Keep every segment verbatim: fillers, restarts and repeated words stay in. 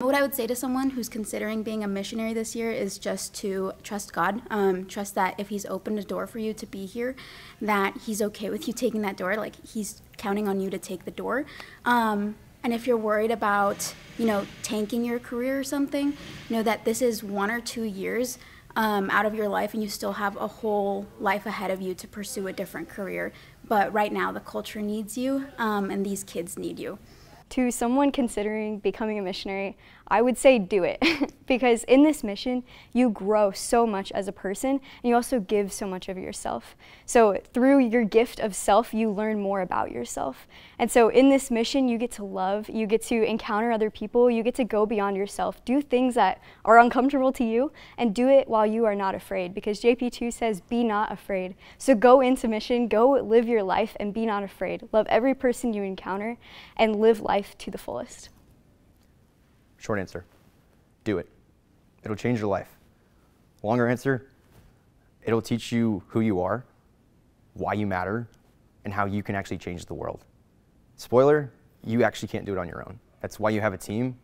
What I would say to someone who's considering being a missionary this year is just to trust God. Um, trust that if he's opened a door for you to be here, that he's okay with you taking that door. Like, he's counting on you to take the door. Um, and if you're worried about, you know, tanking your career or something, know that this is one or two years um, out of your life, and you still have a whole life ahead of you to pursue a different career. But right now, the culture needs you, um, and these kids need you. To someone considering becoming a missionary, I would say do it. Because in this mission, you grow so much as a person, and you also give so much of yourself. So through your gift of self, you learn more about yourself. And so in this mission, you get to love, you get to encounter other people, you get to go beyond yourself, do things that are uncomfortable to you, and do it while you are not afraid. Because J P two says, be not afraid. So go into mission, go live your life, and be not afraid. Love every person you encounter, and live life to the fullest. Short answer, do it. It'll change your life. Longer answer, it'll teach you who you are, why you matter, and how you can actually change the world. Spoiler, you actually can't do it on your own. That's why you have a team,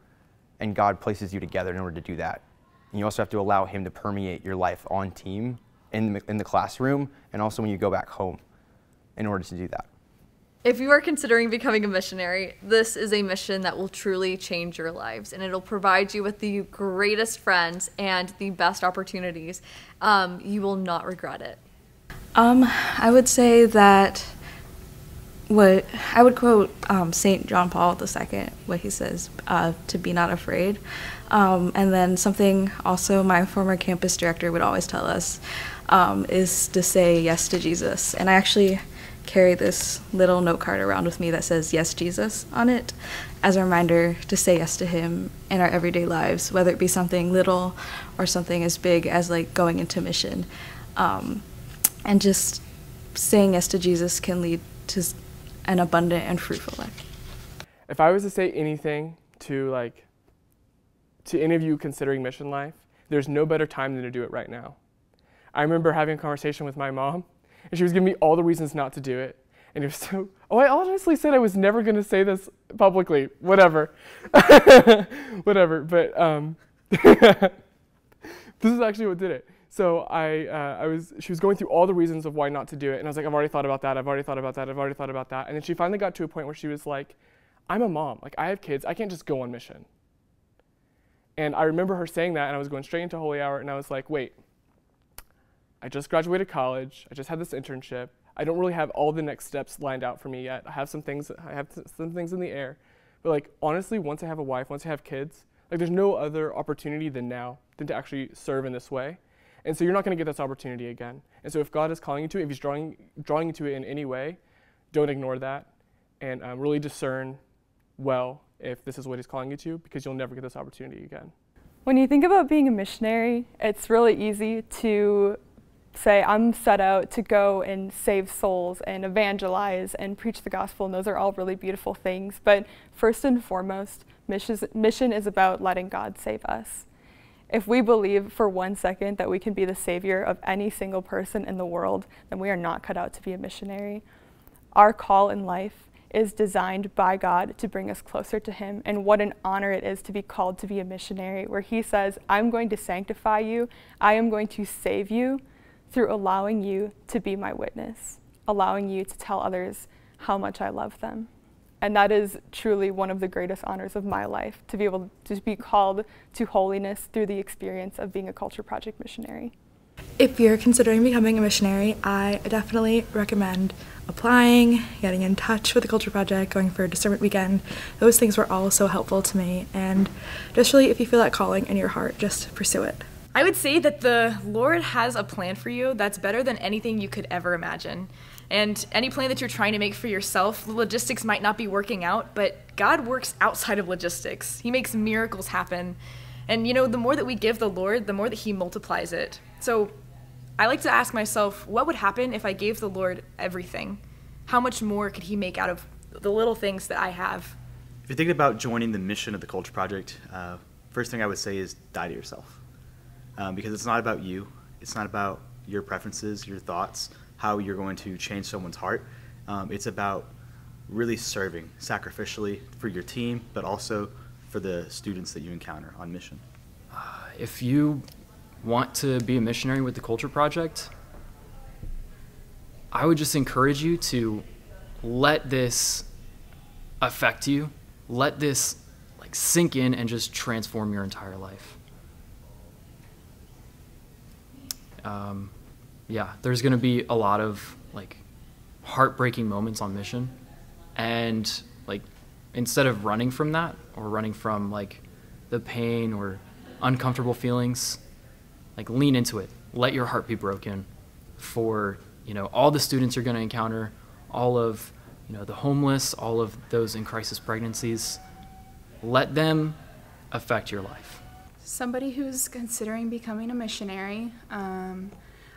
and God places you together in order to do that. And you also have to allow him to permeate your life on team, in the, in the classroom, and also when you go back home in order to do that. If you are considering becoming a missionary, this is a mission that will truly change your lives, and it'll provide you with the greatest friends and the best opportunities. Um, you will not regret it. Um, I would say that what I would quote um, Saint John Paul the Second, what he says, uh, to be not afraid. Um, and then something also my former campus director would always tell us um, is to say yes to Jesus. And I actually carry this little note card around with me that says Yes Jesus on it as a reminder to say yes to him in our everyday lives, whether it be something little or something as big as like going into mission. Um, and just saying yes to Jesus can lead to an abundant and fruitful life. If I was to say anything to like to any of you considering mission life, there's no better time than to do it right now. I remember having a conversation with my mom, and she was giving me all the reasons not to do it. And it was so, oh, I honestly said I was never going to say this publicly. Whatever. Whatever. But um, this is actually what did it. So I, uh, I was, she was going through all the reasons of why not to do it. And I was like, I've already thought about that. I've already thought about that. I've already thought about that. And then she finally got to a point where she was like, I'm a mom. Like, I have kids. I can't just go on mission. And I remember her saying that. And I was going straight into Holy Hour. And I was like, wait. I just graduated college, I just had this internship, I don't really have all the next steps lined out for me yet. I have some things, I have some things in the air. But like, honestly, once I have a wife, once I have kids, like there's no other opportunity than now than to actually serve in this way. And so you're not gonna get this opportunity again. And so if God is calling you to it, if he's drawing, drawing you to it in any way, don't ignore that. And um, really discern well if this is what he's calling you to, because you'll never get this opportunity again. When you think about being a missionary, it's really easy to say, I'm set out to go and save souls and evangelize and preach the gospel, and those are all really beautiful things. But first and foremost, mission is about letting God save us. If we believe for one second that we can be the savior of any single person in the world, then we are not cut out to be a missionary. Our call in life is designed by God to bring us closer to him, and what an honor it is to be called to be a missionary, where he says, I'm going to sanctify you, I am going to save you, through allowing you to be my witness, allowing you to tell others how much I love them. And that is truly one of the greatest honors of my life, to be able to be called to holiness through the experience of being a Culture Project missionary. If you're considering becoming a missionary, I definitely recommend applying, getting in touch with the Culture Project, going for a discernment weekend. Those things were all so helpful to me, and just really, if you feel that calling in your heart, just pursue it. I would say that the Lord has a plan for you that's better than anything you could ever imagine. And any plan that you're trying to make for yourself, the logistics might not be working out, but God works outside of logistics. He makes miracles happen. And you know, the more that we give the Lord, the more that he multiplies it. So I like to ask myself, what would happen if I gave the Lord everything? How much more could he make out of the little things that I have? If you're thinking about joining the mission of the Culture Project, uh, first thing I would say is die to yourself. Um, because it's not about you, it's not about your preferences, your thoughts, how you're going to change someone's heart. Um, it's about really serving sacrificially for your team, but also for the students that you encounter on mission? Uh, if you want to be a missionary with the Culture Project, I would just encourage you to let this affect you. Let this like sink in and just transform your entire life. Um, yeah, there's going to be a lot of like heartbreaking moments on mission, and like instead of running from that or running from like the pain or uncomfortable feelings, like lean into it. Let your heart be broken for, you know, all the students you're going to encounter, all of, you know, the homeless, all of those in crisis pregnancies. Let them affect your life. Somebody who's considering becoming a missionary, um,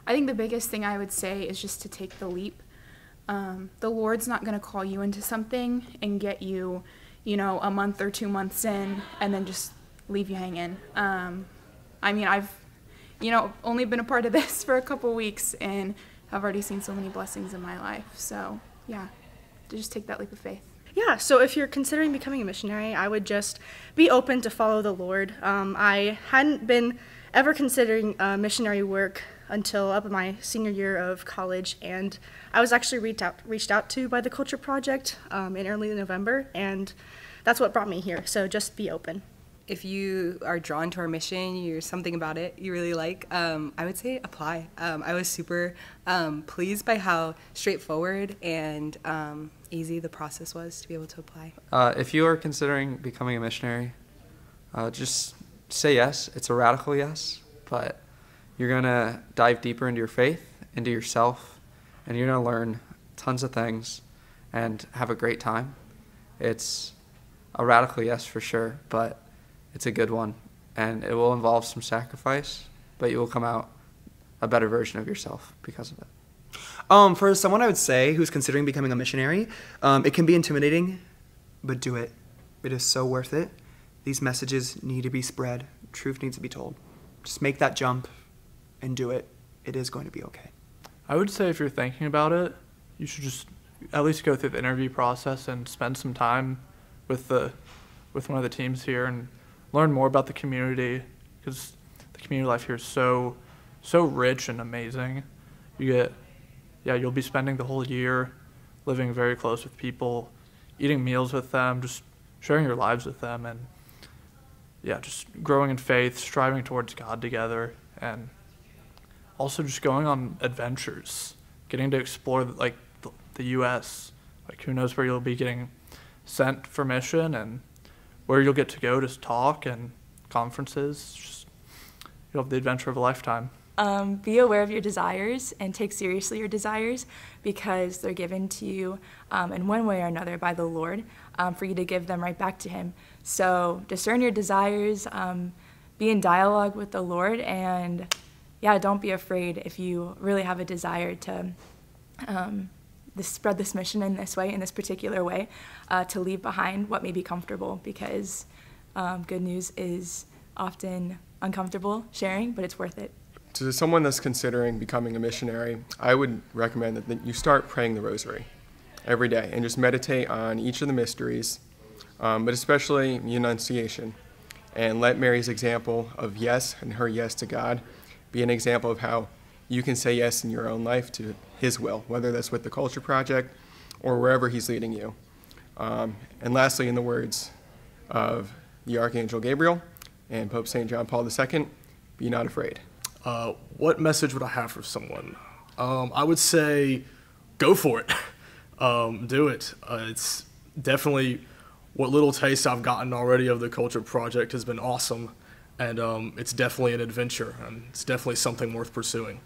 I think the biggest thing I would say is just to take the leap. Um, the Lord's not going to call you into something and get you, you know, a month or two months in and then just leave you hanging. Um, I mean, I've, you know, only been a part of this for a couple weeks, and I've already seen so many blessings in my life. So, yeah, to just take that leap of faith. Yeah, so if you're considering becoming a missionary, I would just be open to follow the Lord. Um, I hadn't been ever considering uh, missionary work until up in my senior year of college, and I was actually reached out, reached out to by the Culture Project um, in early November, and that's what brought me here, so just be open. If you are drawn to our mission, you're something about it you really like, um, I would say apply. Um, I was super um, pleased by how straightforward and um, easy the process was to be able to apply. Uh, if you are considering becoming a missionary, uh, just say yes. It's a radical yes, but you're going to dive deeper into your faith, into yourself, and you're going to learn tons of things and have a great time. It's a radical yes for sure, but it's a good one, and it will involve some sacrifice, but you will come out a better version of yourself because of it. Um, for someone I would say who's considering becoming a missionary, um, it can be intimidating, but do it. It is so worth it. These messages need to be spread. Truth needs to be told. Just make that jump and do it. It is going to be okay. I would say if you're thinking about it, you should just at least go through the interview process and spend some time with the with one of the teams here and learn more about the community, because the community life here is so so rich and amazing. You get, yeah, you'll be spending the whole year living very close with people, eating meals with them, just sharing your lives with them, and yeah, just growing in faith, striving towards God together, and also just going on adventures, getting to explore like the, the U S Like who knows where you'll be getting sent for mission and where you'll get to go to talk and conferences. Just, you'll have the adventure of a lifetime. Um, be aware of your desires and take seriously your desires, because they're given to you um, in one way or another by the Lord um, for you to give them right back to Him. So discern your desires, um, be in dialogue with the Lord, and yeah, don't be afraid if you really have a desire to um, this, spread this mission in this way, in this particular way, uh, to leave behind what may be comfortable, because um, good news is often uncomfortable sharing, but it's worth it. To someone that's considering becoming a missionary, I would recommend that you start praying the rosary every day and just meditate on each of the mysteries, um, but especially the Annunciation, and let Mary's example of yes and her yes to God be an example of how you can say yes in your own life to His will, whether that's with the Culture Project or wherever He's leading you. Um, and lastly, in the words of the Archangel Gabriel and Pope Saint John Paul the Second, be not afraid. Uh, what message would I have for someone? Um, I would say go for it. um, do it. Uh, it's definitely what little taste I've gotten already of the Culture Project has been awesome. And um, it's definitely an adventure, and it's definitely something worth pursuing.